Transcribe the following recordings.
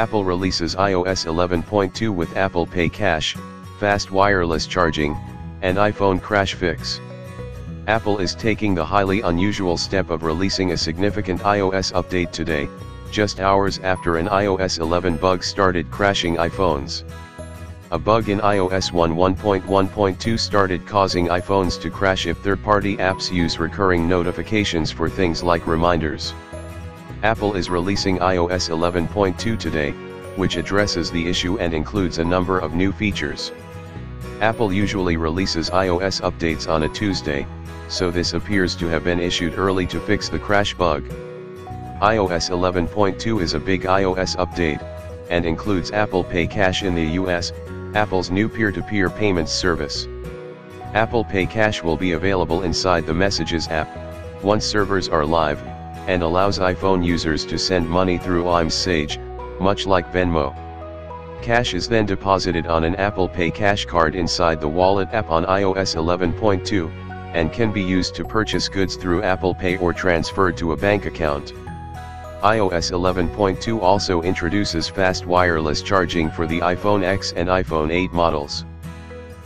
Apple releases iOS 11.2 with Apple Pay Cash, fast wireless charging, and iPhone crash fix. Apple is taking the highly unusual step of releasing a significant iOS update today, just hours after an iOS 11 bug started crashing iPhones. A bug in iOS 1.1.1.2 started causing iPhones to crash if third-party apps use recurring notifications for things like reminders. Apple is releasing iOS 11.2 today, which addresses the issue and includes a number of new features. Apple usually releases iOS updates on a Tuesday, so this appears to have been issued early to fix the crash bug. iOS 11.2 is a big iOS update, and includes Apple Pay Cash in the US, Apple's new peer-to-peer payments service. Apple Pay Cash will be available inside the Messages app, once servers are live, and allows iPhone users to send money through iMessage, much like Venmo. Cash is then deposited on an Apple Pay Cash card inside the Wallet app on iOS 11.2, and can be used to purchase goods through Apple Pay or transferred to a bank account. iOS 11.2 also introduces fast wireless charging for the iPhone X and iPhone 8 models.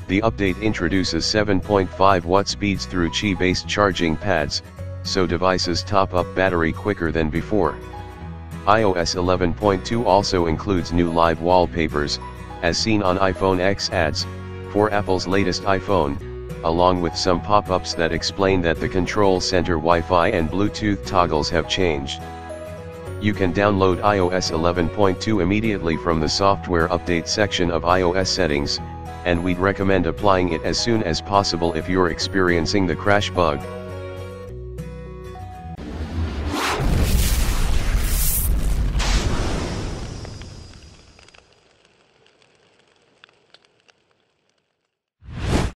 The update introduces 7.5 watt speeds through Qi-based charging pads, so devices top up battery quicker than before. iOS 11.2 also includes new live wallpapers, as seen on iPhone X ads, for Apple's latest iPhone, along with some pop-ups that explain that the control center Wi-Fi and Bluetooth toggles have changed. You can download iOS 11.2 immediately from the software update section of iOS settings, and we'd recommend applying it as soon as possible if you're experiencing the crash bug.